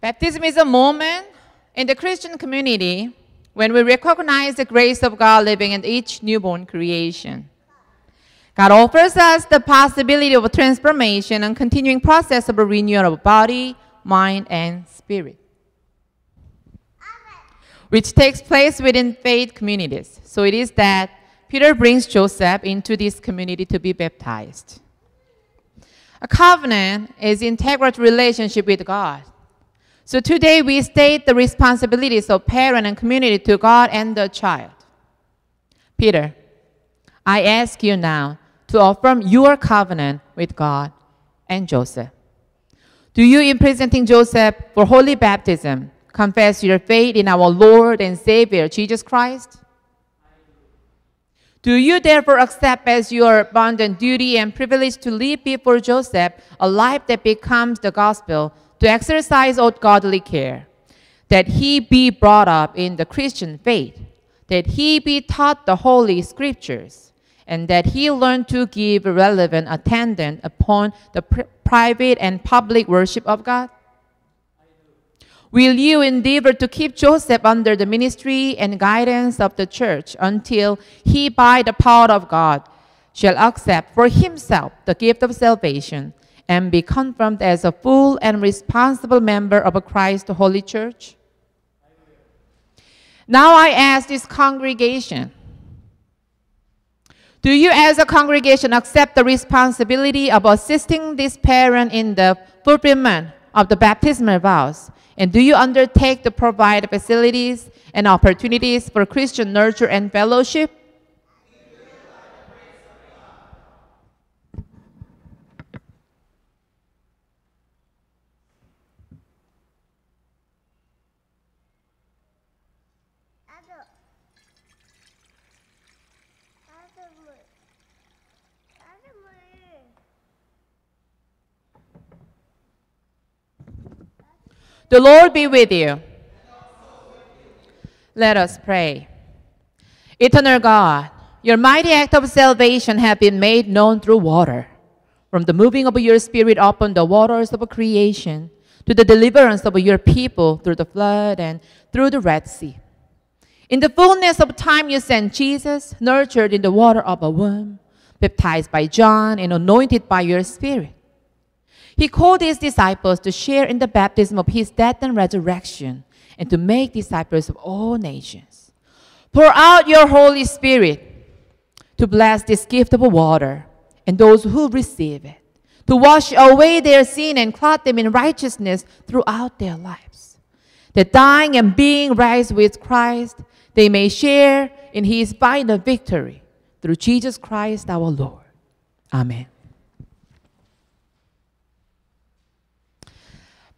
Baptism is a moment in the Christian community when we recognize the grace of God living in each newborn creation. God offers us the possibility of transformation and continuing process of a renewal of body, mind, and spirit, which takes place within faith communities. So it is that Peter brings Joseph into this community to be baptized. A covenant is an integral relationship with God. So today we state the responsibilities of parent and community to God and the child. Peter, I ask you now to affirm your covenant with God and Joseph. Do you, in presenting Joseph for holy baptism, confess your faith in our Lord and Savior, Jesus Christ? Do you therefore accept as your bond and duty and privilege to live before Joseph a life that becomes the gospel, to exercise all godly care, that he be brought up in the Christian faith, that he be taught the Holy Scriptures, and that he learn to give relevant attendance upon the private and public worship of God? Will you endeavor to keep Joseph under the ministry and guidance of the church until he, by the power of God, shall accept for himself the gift of salvation and be confirmed as a full and responsible member of Christ's holy church? Now I ask this congregation, do you as a congregation accept the responsibility of assisting this parent in the fulfillment of the baptismal vows? And do you undertake to provide facilities and opportunities for Christian nurture and fellowship? The Lord be with you. Let us pray. Eternal God, your mighty act of salvation has been made known through water. From the moving of your Spirit upon the waters of creation to the deliverance of your people through the flood and through the Red Sea. In the fullness of time you sent Jesus, nurtured in the water of a womb, baptized by John and anointed by your Spirit. He called his disciples to share in the baptism of his death and resurrection and to make disciples of all nations. Pour out your Holy Spirit to bless this gift of water and those who receive it, to wash away their sin and clothe them in righteousness throughout their lives, that dying and being raised with Christ, they may share in his final victory through Jesus Christ our Lord. Amen.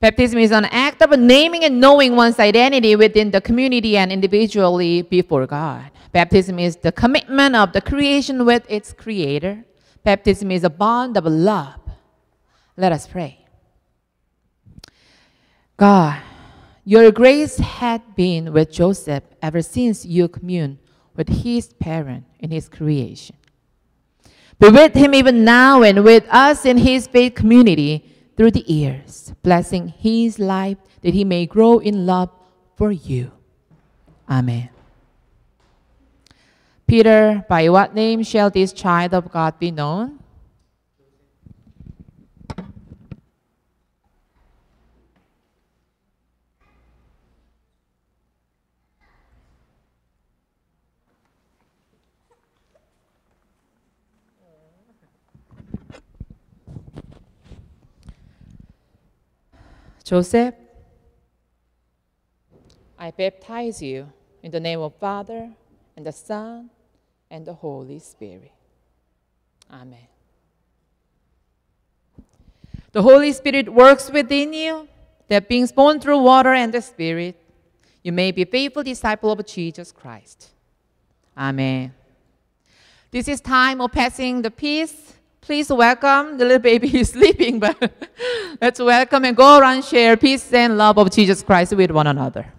Baptism is an act of naming and knowing one's identity within the community and individually before God. Baptism is the commitment of the creation with its creator. Baptism is a bond of love. Let us pray. God, your grace had been with Joseph ever since you communed with his parent in his creation. Be with him even now and with us in his faith community, through the years, blessing his life that he may grow in love for you. Amen. Peter, by what name shall this child of God be known? Joseph, I baptize you in the name of Father, and the Son, and the Holy Spirit. Amen. The Holy Spirit works within you, that being born through water and the Spirit, you may be faithful disciple of Jesus Christ. Amen. This is time of passing the peace. Please welcome, the little baby is sleeping, but let's welcome and go around share peace and love of Jesus Christ with one another.